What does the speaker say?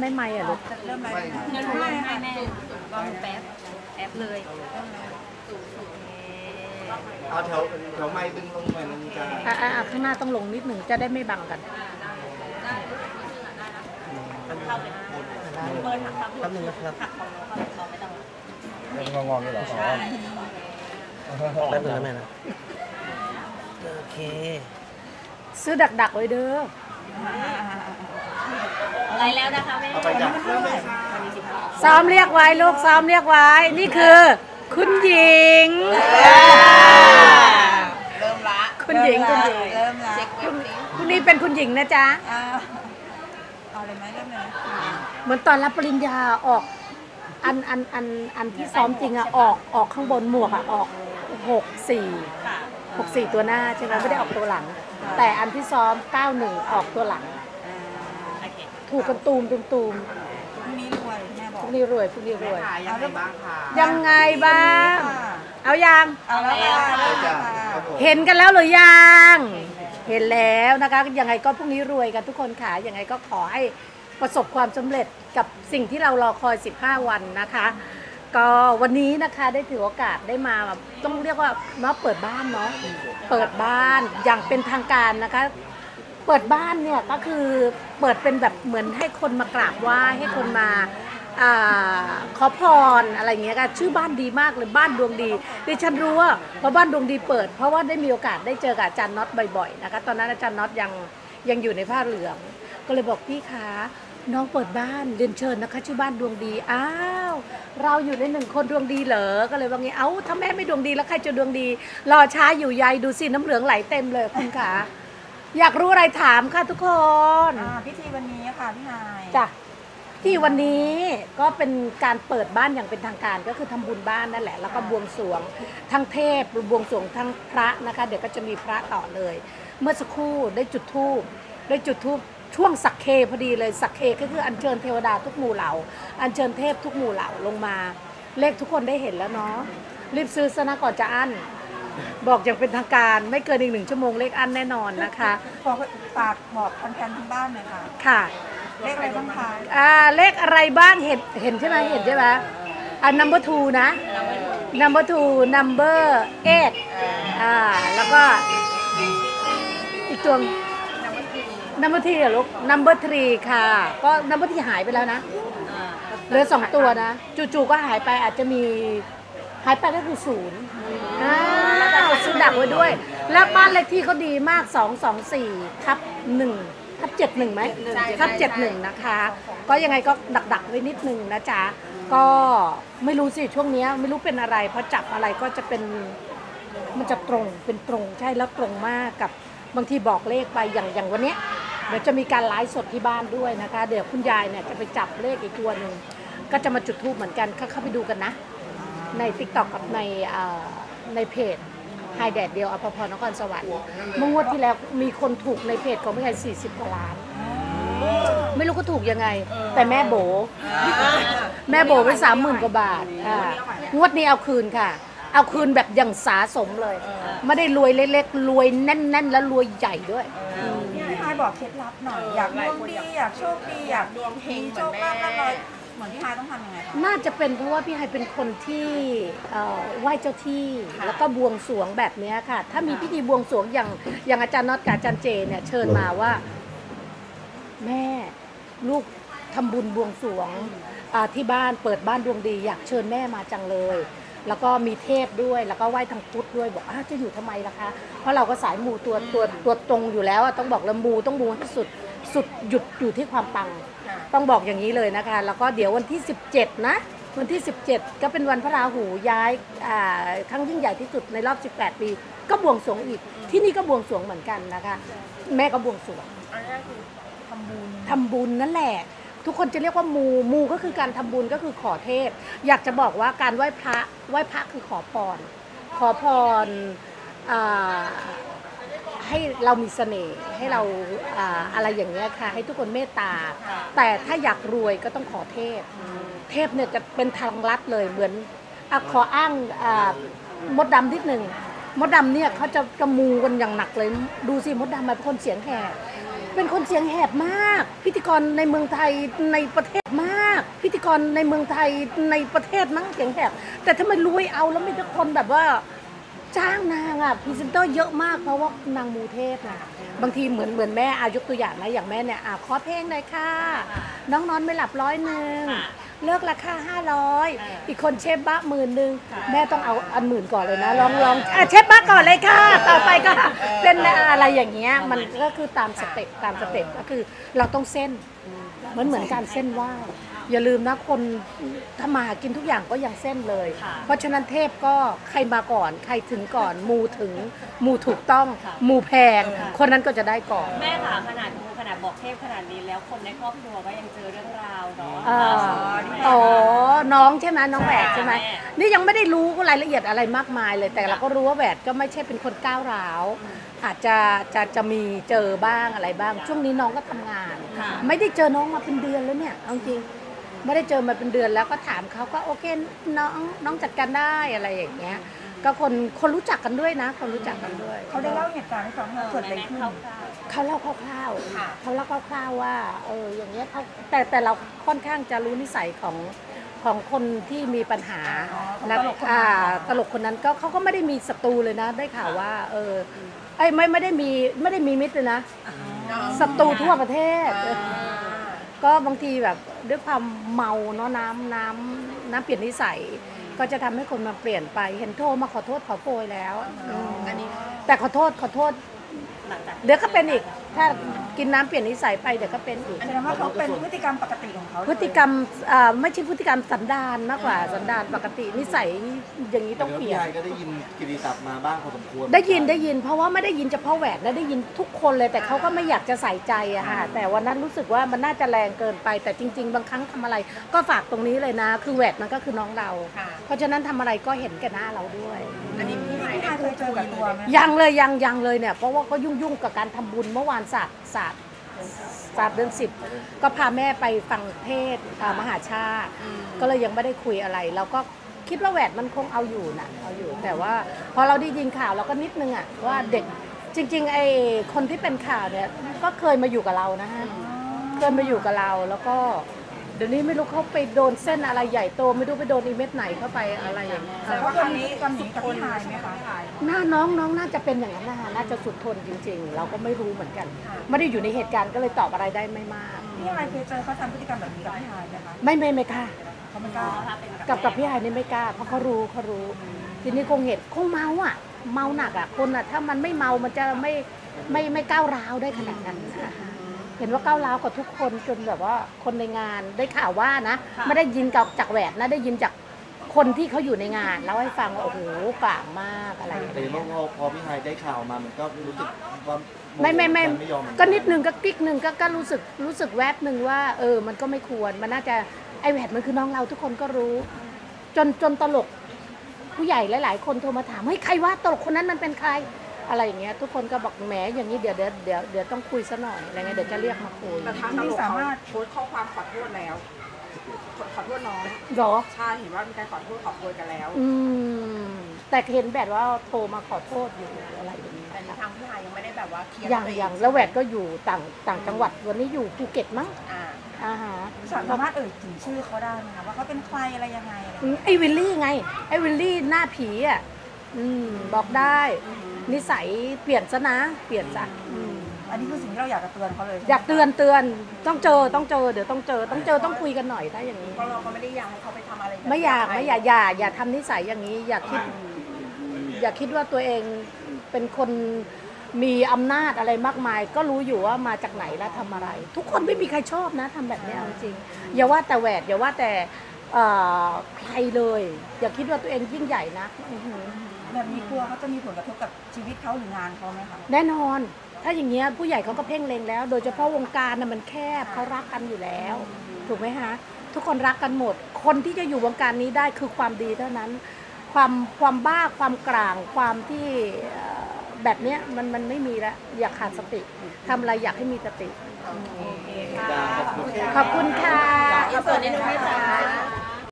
ไม่ไม่อะลูกเริ่มไม่เงินไม่แม่ลองแป๊บแป๊บเลยเอาแถวไม้ดึงลงไปมันจะข้างหน้าต้องลงนิดหนึ่งจะได้ไม่บังกันแป๊บนึงนะครับงองๆนี่เหรอแป๊บนึงนะแม่นะโอเคซื้อดักๆไว้เด้ออะไรแล้วนะคะแม่ซ้อมเรียกไว้ลูกซ้อมเรียกไว้นี่คือคุณหญิงเริ่มละคุณหญิงเริ่มละคุณนี่เป็นคุณหญิงนะจ๊ะเอาเลยไหมเริ่มเลยเหมือนตอนรับปริญญาออกอันที่ซ้อมจริงอะออกข้างบนหมวกอะออก64ตัวหน้าใช่ไหมไม่ได้ออกตัวหลังแต่อันที่ซ้อม91ออกตัวหลังถูกกันตูมพวกนี้รวยยังไงบ้างเอายังเห็นกันแล้วหรือยังเห็นแล้วนะคะยังไงก็พวกนี้รวยกันทุกคนค่ะยังไงก็ขอให้ประสบความสำเร็จกับสิ่งที่เรารอคอย15วันนะคะก็วันนี้นะคะได้ถือโอกาสได้มาต้องเรียกว่าเปิดบ้านเนาะเปิดบ้านอย่างเป็นทางการนะคะเปิดบ้านเนี่ยก็คือเปิดเป็นแบบเหมือนให้คนมากราบไหว้ให้คนมาขอพรอะไรเงี้ยค่ะชื่อบ้านดีมากเลยบ้านดวงดีดิฉันรู้ว่าเพราะบ้านดวงดีเปิดเพราะว่าได้มีโอกาสได้เจอกับอาจารย์น็อตบ่อยๆนะคะตอนนั้นอาจารย์น็อตยังอยู่ในผ้าเหลืองก็เลยบอกพี่คะน้องเปิดบ้านเรียนเชิญนะคะชื่อบ้านดวงดีอ้าวเราอยู่ในหนึ่งคนดวงดีเหรอก็เลยว่างี้เอ้าถ้าแม่ไม่ดวงดีแล้วใครจะดวงดีรอช้าอยู่ยายดูสิน้ำเหลืองไหลเต็มเลยคุณคะอยากรู้อะไรถามค่ะทุกคนพิธีวันนี้ค่ะพี่นายจ้ะที่วันนี้ก็เป็นการเปิดบ้านอย่างเป็นทางการก็คือทำบุญบ้านนั่นแหละแล้วก็บวงสรวงทั้งเทพบวงสรวงทั้งพระนะคะเดี๋ยวก็จะมีพระต่อเลยเมื่อสักครู่ได้จุดธูปช่วงสักเคพอดีเลยสักเคก็คืออัญเชิญเทวดาทุกหมู่เหล่าอัญเชิญเทพทุกหมู่เหล่าลงมาเลขทุกคนได้เห็นแล้วเนาะรีบซื้อซะนะก่อนจะอั้นบอกอย่างเป็นทางการไม่เกินอีก1 ชั่วโมงเลขอั้นแน่นอนนะคะขอฝากบอกแฟนๆทั้งบ้านหน่อยค่ะค่ะเลขอะไรบ้างคะเลขอะไรบ้างเห็นใช่ไหมเห็นใช่ไหมnumber 2นะ number 2 number 8แล้วก็อีกตัวnumber 3เหรอลูกnumber 3ค่ะก็number 3หายไปแล้วนะเหลือ2 ตัวนะจู่ๆก็หายไปอาจจะมีหายไปก็คือ0ซื้อดักไว้ด้วยแล้วบ้านเลขที่เขาดีมาก224/1/71ไหมทับ 71นะคะก็ยังไงก็ดักไว้นิดนึงนะจ๊ะก็ไม่รู้สิช่วงนี้ไม่รู้เป็นอะไรเพราะจับอะไรก็จะเป็นมันจะตรงใช่แล้วตรงมากกับบางทีบอกเลขไปอย่างวันนี้เดี๋ยวจะมีการไลฟ์สดที่บ้านด้วยนะคะเดี๋ยวคุณยายเนี่ยจะไปจับเลขอีกตัวหนึ่งก็จะมาจุดธูปเหมือนกันเข้าไปดูกันนะในTikTokกับในเพจไฮแดดเดียวอภพรนครสวรรค์เมื่องวดที่แล้วมีคนถูกในเพจของพี่ไทย40 กว่าล้านไม่รู้ก็ถูกยังไงแต่แม่โบไป30,000 กว่าบาทงวดนี้เอาคืนค่ะเอาคืนแบบอย่างสาสมเลยไม่ได้รวยเล็กๆรวยแน่นๆแล้วรวยใหญ่ด้วยพี่ไทยบอกเคล็ดลับหน่อยอยากดวงดีอยากโชคดีอยากดวงเฮงโชคลาภอะไรเหมือนพี่ไทยต้องทำยังไงน่าจะเป็นเพราะว่าพี่ไทยเป็นคนที่ไหว้เจ้าที่แล้วก็บวงสรวงแบบนี้ค่ะถ้ามีพิธีบวงสรวงอย่างอาจารย์น็อตกับอาจารย์เจเนี่ยเชิญมาว่าแม่ลูกทำบุญบวงสรวงที่บ้านเปิดบ้านดวงดีอยากเชิญแม่มาจังเลยแล้วก็มีเทพด้วยแล้วก็ไหว้ทางพุทธด้วยบอกจะอยู่ทำไมล่ะคะเพราะเราก็สายมูตัวตรงอยู่แล้วต้องบอกละมูต้องมูที่สุดหยุดอยู่ที่ความปังต้องบอกอย่างนี้เลยนะคะแล้วก็เดี๋ยววันที่17นะวันที่17ก็เป็นวันพระราหูย้ายครั้งยิ่งใหญ่ที่สุดในรอบ18 ปีก็บวงสรวงอีกที่นี่ก็บวงสรวงเหมือนกันนะคะแม่ก็บวงสรวงทำบุญนั่นแหละทุกคนจะเรียกว่ามูก็คือการทำบุญก็คือขอเทพอยากจะบอกว่าการไหว้พระคือขอพรให้เรามีเสน่ห์ให้เราอะไรอย่างเงี้ยค่ะให้ทุกคนเมตตาแต่ถ้าอยากรวยก็ต้องขอเทพเนี่ยจะเป็นทางลัดเลยเหมือนขออ้างมดดำนิดหนึ่งมดดำเนี่ยเขาจะมูกันอย่างหนักเลยดูสิมดดำเป็นคนเสียงแหบ เป็นคนเสียงแหบมากพิธีกรในเมืองไทยในประเทศมากพิธีกรในเมืองไทยในประเทศมั้งเสียงแหบแต่ทำไมรวยเอาแล้วมีทุกคนแบบว่าจ้างนางอะพรีเซนเตอร์เยอะมากเพราะว่านางมูเทพนะบางทีเหมือนแม่อายกตัวอย่างนะอย่างแม่เนี่ยขอเพลงหน่อยค่ะน้องนอนไม่หลับ100เลิกราคา500อีกคนเชฟบ้า10,000แม่ต้องเอาอัน10,000ก่อนเลยนะลองเชฟบ้าก่อนเลยค่ะต่อไปก็เส้นอะไรอย่างเงี้ยมันก็คือตามสเต็ปก็คือเราต้องเส้นเหมือนการเส้นไหว้อย่าลืมนะคนถ้ามากินทุกอย่างก็ยังเส้นเลยเพราะฉะนั้นเทพก็ใครมาก่อนใครถึงก่อนมูถึงมูถูกต้องมูแพงคนนั้นก็จะได้ก่อนแม่ค่ะขนาดบอกเทพขนาดนี้แล้วคนในครอบครัวก็ยังเจอเรื่องราวเนาะอ๋อน้องใช่ไหมน้องแหวดใช่ไหมนี่ยังไม่ได้รู้รายละเอียดอะไรมากมายเลยแต่เราก็รู้ว่าแหวดก็ไม่ใช่เป็นคนก้าวร้าวอาจจะมีเจอบ้างอะไรบ้างช่วงนี้น้องก็ทำงานไม่ได้เจอน้องมาเป็นเดือนแล้วเนี่ยเอาจริงไม่ได้เจอมาเป็นเดือนแล้วก็ถามเขาก็โอเคน้องจัดการได้อะไรอย่างเงี้ยก็คนรู้จักกันด้วยนะคนรู้จักกันด้วยเขาได้เล่าเหตุการณ์ให้ฟังส่วนอะไรขึ้นเขาเล่าคร่าวๆเขาเล่าคร่าวๆว่าอย่างเงี้ยเขาแต่เราค่อนข้างจะรู้นิสัยของคนที่มีปัญหาตลกคนนั้นก็เขาก็ไม่ได้มีศัตรูเลยนะได้ข่าวว่าไม่ได้มีมิตรเลยนะศัตรูทั่วประเทศก็บางทีแบบด้วยความเมาเนาะน้ำเปลี่ยนนิสัยก็จะทำให้คนมาเปลี่ยนไปเห็นโทรมาขอโทษขอโพยแล้วอันนี้แต่ขอโทษเดี๋ยวก็เป็นอีกถ้ากินน้ำเปลี่ยนนิสัยไปเดี๋ยวก็เป็นอีกแสดงว่าเขาเป็นพฤติกรรมปกติของเขาพฤติกรรมไม่ใช่พฤติกรรมสันดานมากกว่าสันดานปกตินิสัยอย่างนี้ต้องเปลี่ยนก็ได้ยินกิริศัพท์มาบ้างพอสมควรได้ยินเพราะว่าไม่ได้ยินเฉพาะแหวนนะได้ยินทุกคนเลยแต่เขาก็ไม่อยากจะใส่ใจอะค่ะแต่วันนั้นรู้สึกว่ามันน่าจะแรงเกินไปแต่จริงๆบางครั้งทำอะไรก็ฝากตรงนี้เลยนะคือแหวนมันก็คือน้องเราเพราะฉะนั้นทำอะไรก็เห็นแก่หน้าเราด้วยอันนี้พี่ไม่เคยเจอกับตัวไหมยังเลยเนี่ยเพราะว่าเขายุ่งกับการทำบุญเมื่อวานศาสตร์เดือน10ก็พาแม่ไปฟังเทศมหาชาติก็เลยยังไม่ได้คุยอะไรเราก็คิดว่าแหวนมันคงเอาอยู่แต่ว่าพอเราได้ยินข่าวเราก็นิดนึงอ่ะว่าเด็กจริงๆไอ้คนที่เป็นข่าวเนี่ยก็เคยมาอยู่กับเรานะฮะเคยมาอยู่กับเราแล้วก็เดี๋ยวนี้ไม่รู้เขาไปโดนเส้นอะไรใหญ่โตไม่รู้ไปโดนอีเม็ดไหนเข้าไปอะไรอย่างเงี้ยแต่ว่าครั้งนี้กำลังจะทายไหมคะหน้าน้องน่าจะเป็นอย่างนั้นนะคะน่าจะสุดทนจริงๆเราก็ไม่รู้เหมือนกันไม่ได้อยู่ในเหตุการณ์ก็เลยตอบอะไรได้ไม่มากพี่ไฮเคยเจอเขาทำพฤติกรรมแบบนี้กับพี่ไฮไหมคะไม่ค่ะเขาไม่กล้ากับพี่ไฮนี่ไม่กล้าเพราะเขารู้ทีนี้คงเห็นคงเมาอ่ะเมาหนักอ่ะคนอ่ะถ้ามันไม่เมามันจะไม่ก้าวร้าวได้ขนาดนั้นเห็นว่าก้าวร้าวกับทุกคนจนแบบว่าคนในงานได้ข่าวว่านะไม่ได้ยินจากแหวนนะได้ยินจากคนที่เขาอยู่ในงานแล้วให้ฟังว่าโอ้โหกลางมากอะไรอย่างเงี้ยแต่พอพี่ไฮได้ข่าวมามันก็รู้สึกว่าไม่ก็นิดนึงก็กิ๊กนึงก็รู้สึกแวบหนึ่งว่ามันก็ไม่ควรมันน่าจะไอแหวนมันคือน้องเราทุกคนก็รู้จนตลกผู้ใหญ่หลายๆคนโทรมาถามเฮ้ยใครว่าตลกคนนั้นมันเป็นใครอะไรอย่างเงี้ยทุกคนก็บอกแหมอย่างนี้เดี๋ยวต้องคุยซะหน่อยอะไรเงี้ยเดี๋ยวจะเรียกมาคุยแต่ทางนี้สามารถโพสข้อความขอโทษแล้วขอโทษน้องหรอใช่เห็นว่ามีการขอโทษขอโพยกันแล้วแต่เห็นแบบว่าโทรมาขอโทษอยู่อะไรอย่างเงี้ยแต่ทางพี่ไฮยังไม่ได้แบบว่าเคลียร์อย่างแล้วแหวนก็อยู่ต่างจังหวัดวันนี้อยู่ภูเก็ตมั้งสามารถเอ่ยถึงชื่อเขาได้ไหมคะว่าเขาเป็นใครอะไรยังไงไอวิลลี่ไงไอวิลลี่หน้าผีอ่ะบอกได้นิสัยเปลี่ยนซะนะเปลี่ยนซะอันนี้คือสิ่งที่เราอยากจะเตือนเขาเลยอยากเตือนต้องเจอเดี๋ยวต้องเจอต้องคุยกันหน่อยถ้าอย่างนี้เราก็ไม่ได้อยากให้เขาไปทำอะไรไม่อยากอย่าทำนิสัยอย่างนี้อย่าคิดว่าตัวเองเป็นคนมีอำนาจอะไรมากมายก็รู้อยู่ว่ามาจากไหนและทำอะไรทุกคนไม่มีใครชอบนะทำแบบนี้เอาจริงอย่าว่าแต่แหวนอย่าว่าแต่ใครเลยอย่าคิดว่าตัวเองยิ่งใหญ่นะแบบนี้กลัวเขาจะมีผลกระทบกับชีวิตเขาหรืองานเขาไหมคะแน่นอนถ้าอย่างเงี้ยผู้ใหญ่เขาก็เพ่งเล็งแล้วโดยเฉพาะวงการน่ะมันแคบเขารักกันอยู่แล้วถูกไหมคะทุกคนรักกันหมดคนที่จะอยู่วงการนี้ได้คือความดีเท่านั้นความบ้าความกลางความที่แบบเนี้ยมันไม่มีแล้วอยากขาดสติทำอะไรอยากให้มีสติขอบคุณค่ะ